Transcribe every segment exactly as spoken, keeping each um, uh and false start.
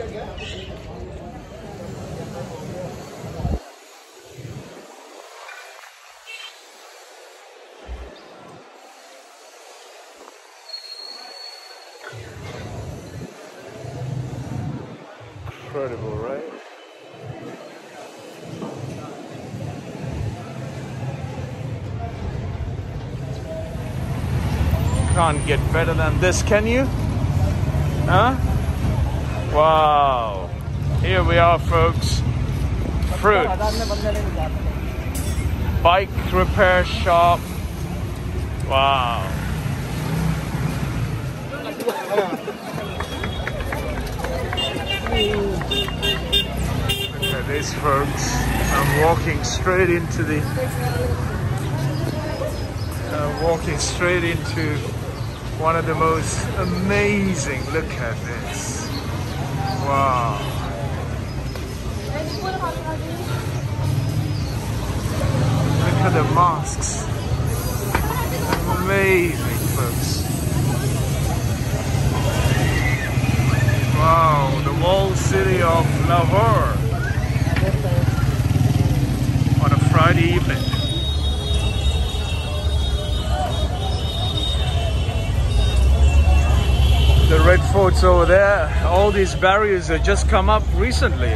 Incredible, right? Can't get better than this, can you? Huh? Wow. Here we are, folks. Fruits. Bike repair shop. Wow. Look at this, folks. I'm walking straight into the... Uh, walking straight into... one of the most amazing, look at this. Wow. Look at the mosques. Amazing, folks. Wow, the walled city of Lahore. On a Friday evening. The red forts over there, all these barriers have just come up recently.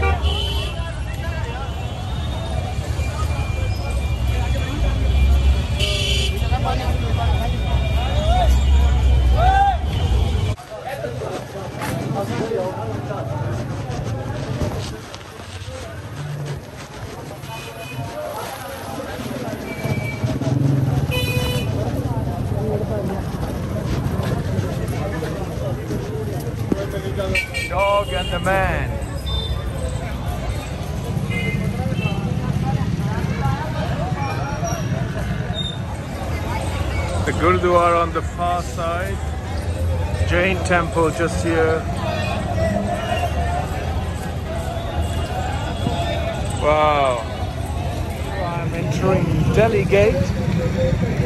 Dog and the man. The Gurdwara on the far side. Jain temple just here. Wow. I'm entering Delhi Gate.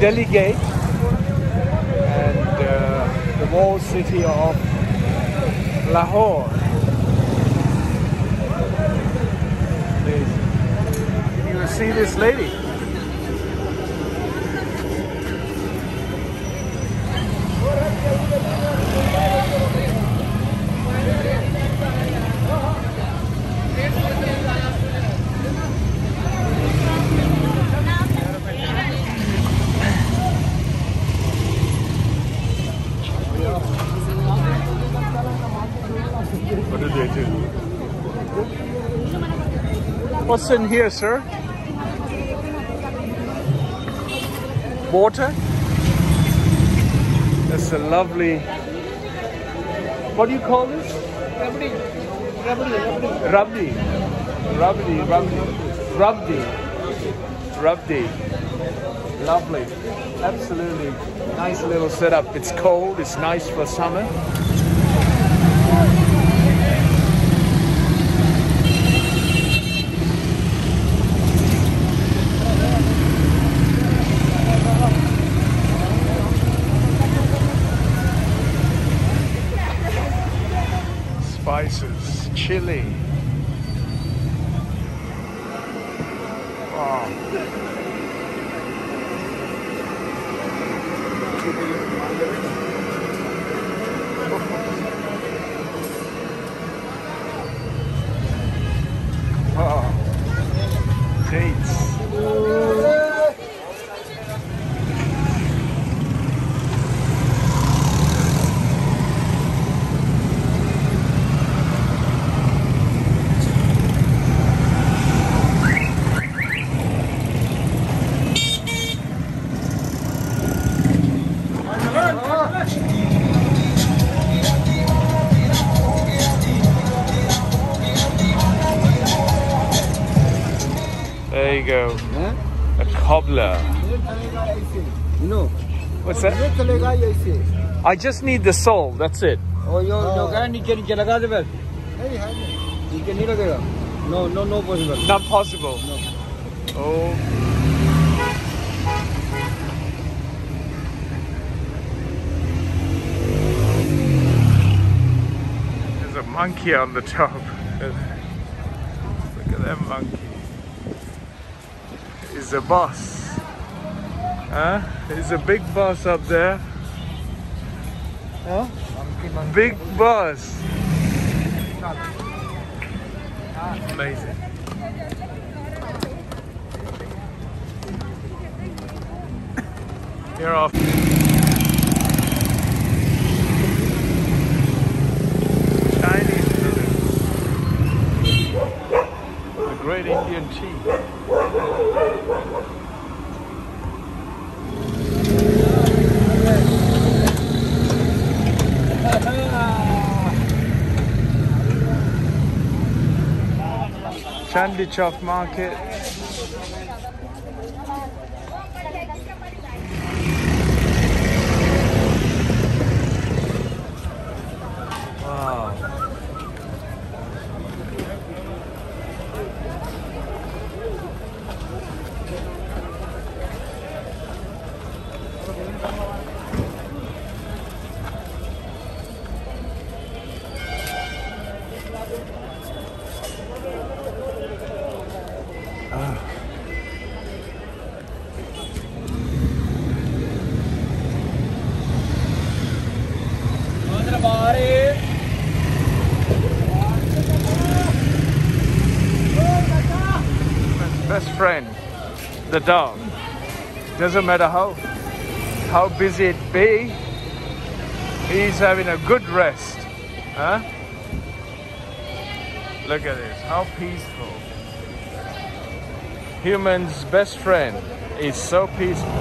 Delhi Gate. And uh, the walled city of Lahore. You will see this lady. What's in here, sir? Water? That's a lovely... What do you call this? Rabdi. Rabdi. Rabdi. Rabdi. Rabdi. Rabdi. Lovely. Absolutely nice little setup. It's cold. It's nice for summer. Spices, chili. Wow. Wow. Dates. There you go. Huh? A cobbler. No. What's that? I just need the sole, that's it. Oh, you No, no, no possible. Not possible. No. Oh. monkey on the top. Look at that monkey. He's a boss. Huh? He's a big boss up there. Huh? Monkey, monkey. Big boss. Amazing. You're off. Chinese noodles. The great Indian tea. Chandni Chowk market. Wow. Best friend, the dog. Doesn't matter how how busy it be, he's having a good rest. Huh? Look at this, how peaceful. Human's best friend is so peaceful.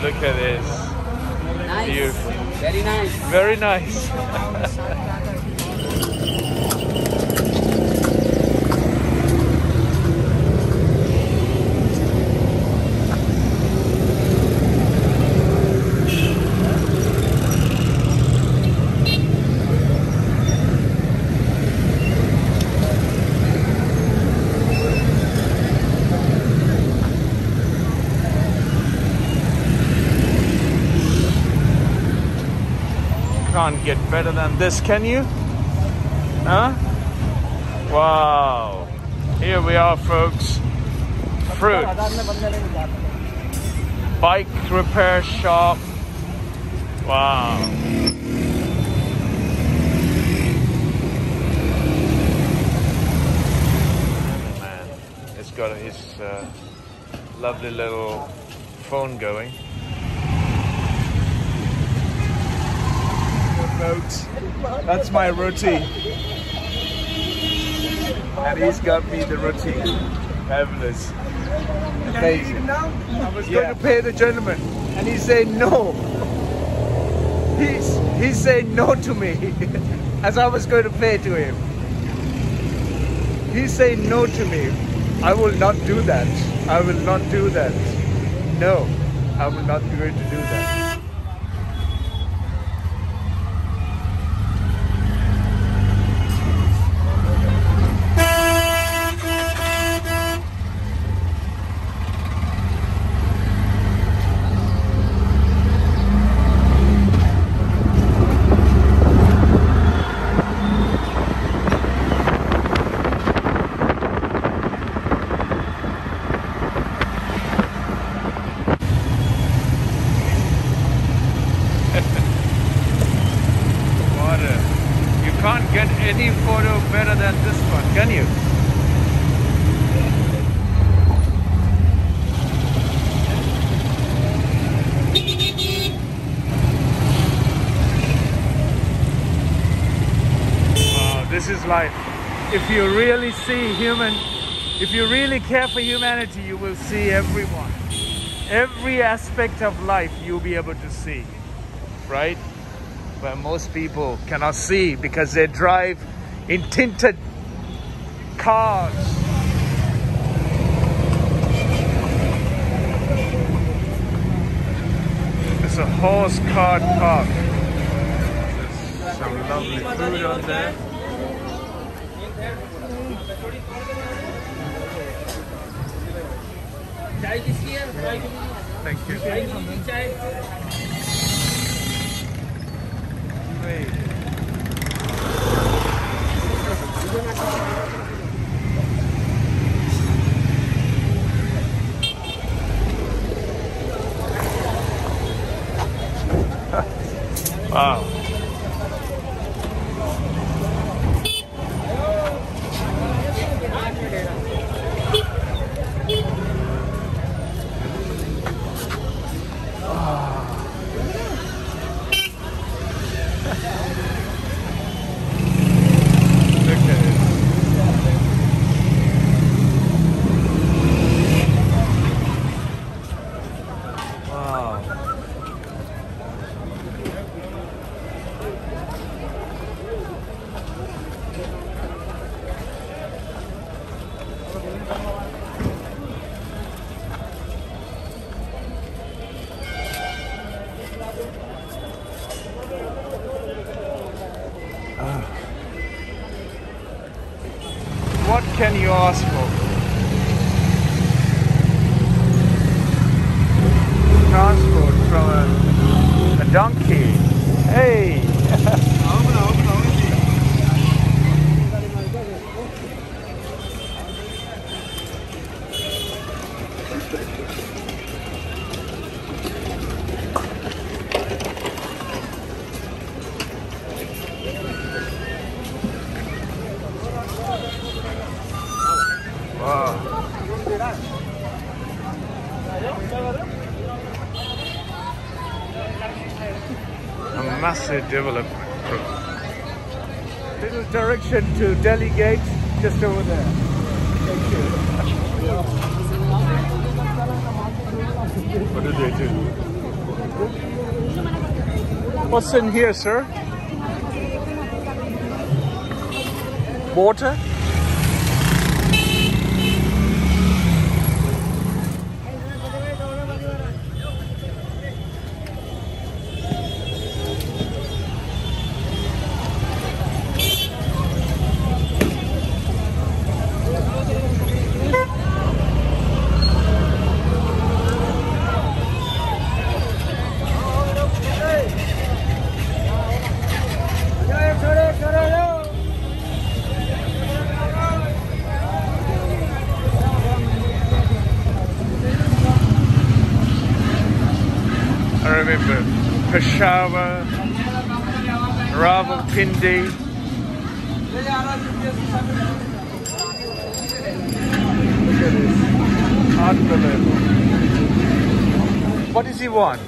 Look at this. Nice. Beautiful. Very nice. Very nice. Can't get better than this, can you? Huh? Wow. Here we are, folks. Fruits. Bike repair shop. Wow. Man, it's got his uh, lovely little phone going. Folks, that's my roti, and he's got me the roti. Fabulous, amazing. I was yeah. going to pay the gentleman, and he said no. He's he said no to me, as I was going to pay to him. He said no to me. I will not do that. I will not do that. No, I will not be going to do that. Can't get any photo better than this one, can you? Wow, this is life. If you really see human, if you really care for humanity, you will see everyone. Every aspect of life you'll be able to see, right? Where most people cannot see because they drive in tinted cars. It's a horse-cart park. It's some lovely food out there. Thank you. Thank you. Wow. What can you ask for? Transport from a, a donkey. Hey! A massive development. Little direction to Delhi Gate, just over there. Thank you. What do they do? What's in here, sir? Water? Remember Peshawar, Rawalpindi. Look at this. Unbelievable. What does he want?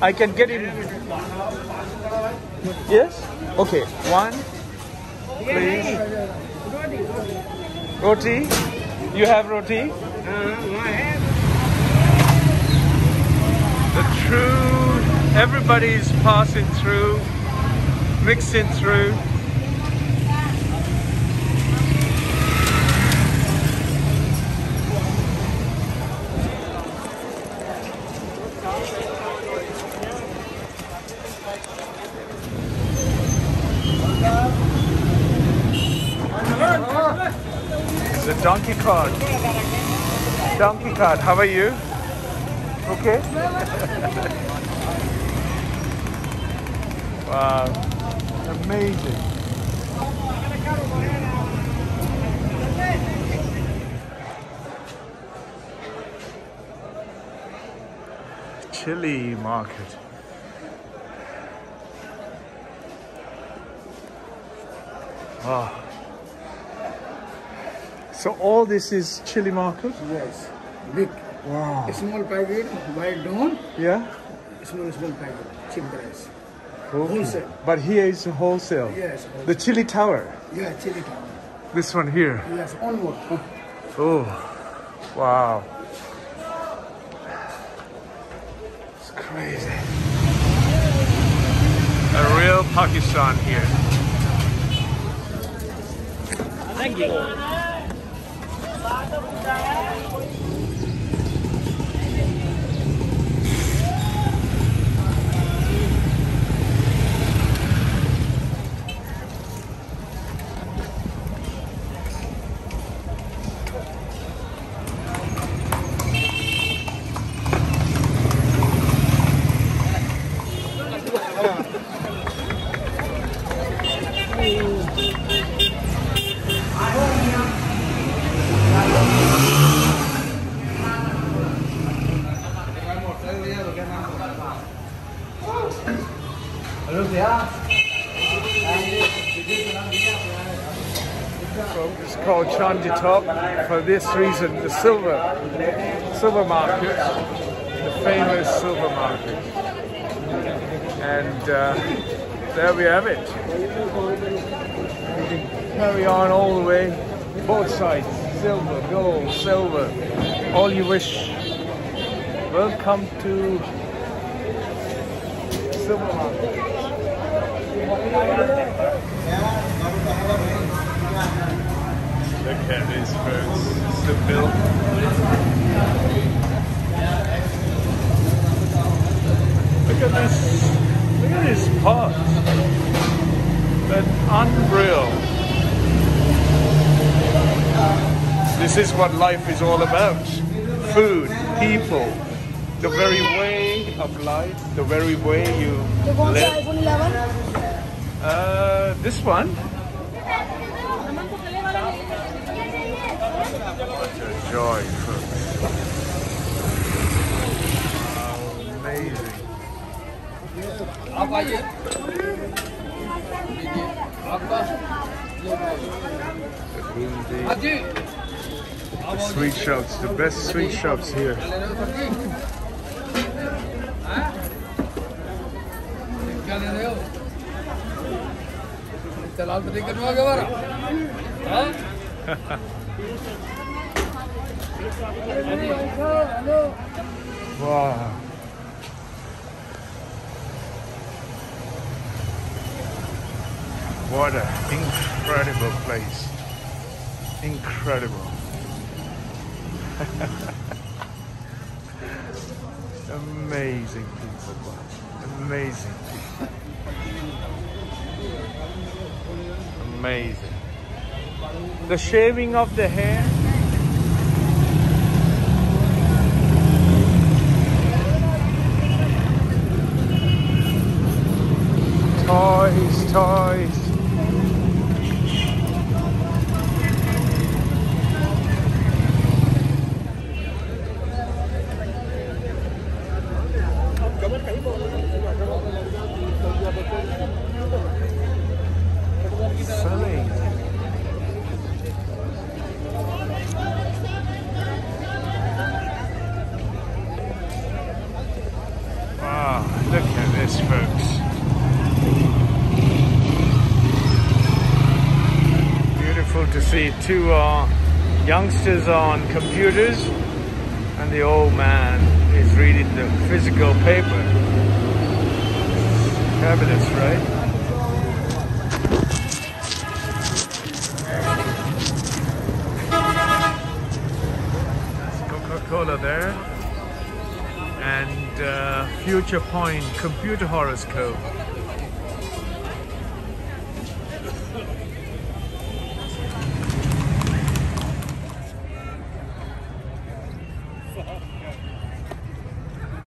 I can get him. Yes? Okay. One. Please. Roti. You have roti? No, I have. The true. Everybody's passing through, mixing through. It's a donkey cart. Donkey cart, how are you? Okay? Wow, amazing. Chili market. Wow. So all this is chili market? Yes, big. Wow. A small packet, wild down. Yeah. A small, small packet, cheap price. Okay. Wholesale. But here is wholesale. Yes. Wholesale. The chili tower. Yeah, chili tower. This one here. Yes, onward. Oh, wow! It's crazy. A real Pakistan here. Thank you. So it's called Chandni Chowk for this reason, the silver, silver market, the famous silver market. And uh, there we have it. You can carry on all the way, both sides, silver, gold, silver, all you wish. Welcome to silver market. Look at these folks, it's the build. Look at this, look at this pot. That unreal. This is what life is all about. Food, people, the very way of life, the very way you live. Uh, this one. What a joy, folks. Amazing. The bundi, the sweet shops, the best sweet shops here. Wow. What an incredible place. Incredible. Amazing people, God. Amazing people. Amazing. The shaving of the hair. Toys, toys. Selling. Wow, look at this, folks. To see two uh, youngsters on computers and the old man is reading the physical paper. Fabulous, right? Coca-Cola there and uh, Future Point computer horoscope.